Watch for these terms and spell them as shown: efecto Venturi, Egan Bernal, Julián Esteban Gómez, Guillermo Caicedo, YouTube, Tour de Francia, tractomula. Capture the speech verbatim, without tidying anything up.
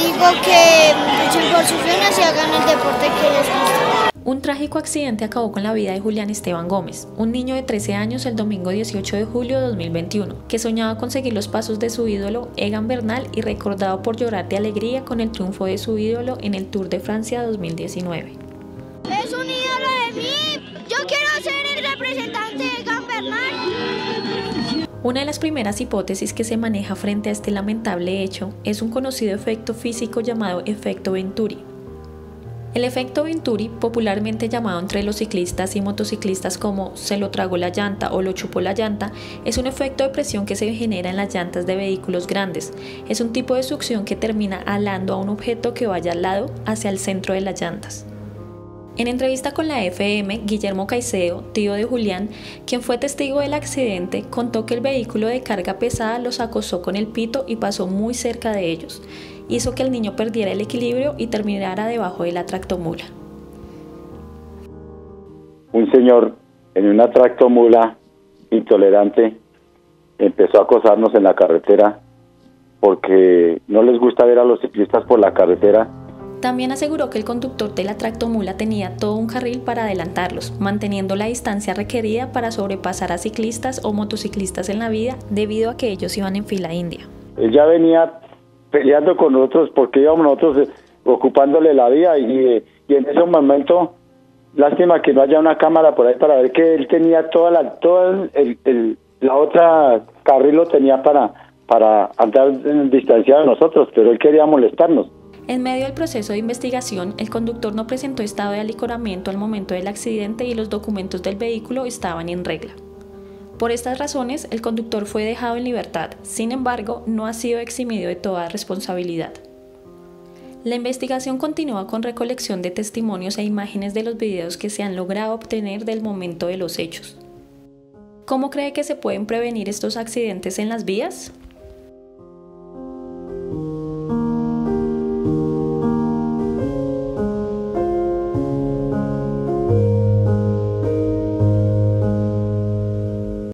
digo que luchen por sus sueños y hagan el deporte que les gusta. Un trágico accidente acabó con la vida de Julián Esteban Gómez, un niño de trece años el domingo dieciocho de julio de dos mil veintiuno, que soñaba con seguir los pasos de su ídolo Egan Bernal y recordado por llorar de alegría con el triunfo de su ídolo en el Tour de Francia dos mil diecinueve. Es un ídolo de mí, yo quiero ser el representante de Egan Bernal. Una de las primeras hipótesis que se maneja frente a este lamentable hecho es un conocido efecto físico llamado efecto Venturi. El efecto Venturi, popularmente llamado entre los ciclistas y motociclistas como se lo tragó la llanta o lo chupó la llanta, es un efecto de presión que se genera en las llantas de vehículos grandes. Es un tipo de succión que termina jalando a un objeto que vaya al lado hacia el centro de las llantas. En entrevista con la F M, Guillermo Caicedo, tío de Julián, quien fue testigo del accidente, contó que el vehículo de carga pesada los acosó con el pito y pasó muy cerca de ellos. Hizo que el niño perdiera el equilibrio y terminara debajo de la tractomula. Un señor en una tractomula intolerante empezó a acosarnos en la carretera porque no les gusta ver a los ciclistas por la carretera. También aseguró que el conductor de la tractomula tenía todo un carril para adelantarlos, manteniendo la distancia requerida para sobrepasar a ciclistas o motociclistas en la vía debido a que ellos iban en fila india. Él ya venía peleando con nosotros porque íbamos nosotros ocupándole la vía y, y en ese momento, lástima que no haya una cámara por ahí para ver que él tenía toda la, toda el, el, la otra carril lo tenía para, para andar en distancia de nosotros, pero él quería molestarnos. En medio del proceso de investigación, el conductor no presentó estado de alicoramiento al momento del accidente y los documentos del vehículo estaban en regla. Por estas razones, el conductor fue dejado en libertad, sin embargo, no ha sido eximido de toda responsabilidad. La investigación continúa con recolección de testimonios e imágenes de los videos que se han logrado obtener del momento de los hechos. ¿Cómo cree que se pueden prevenir estos accidentes en las vías?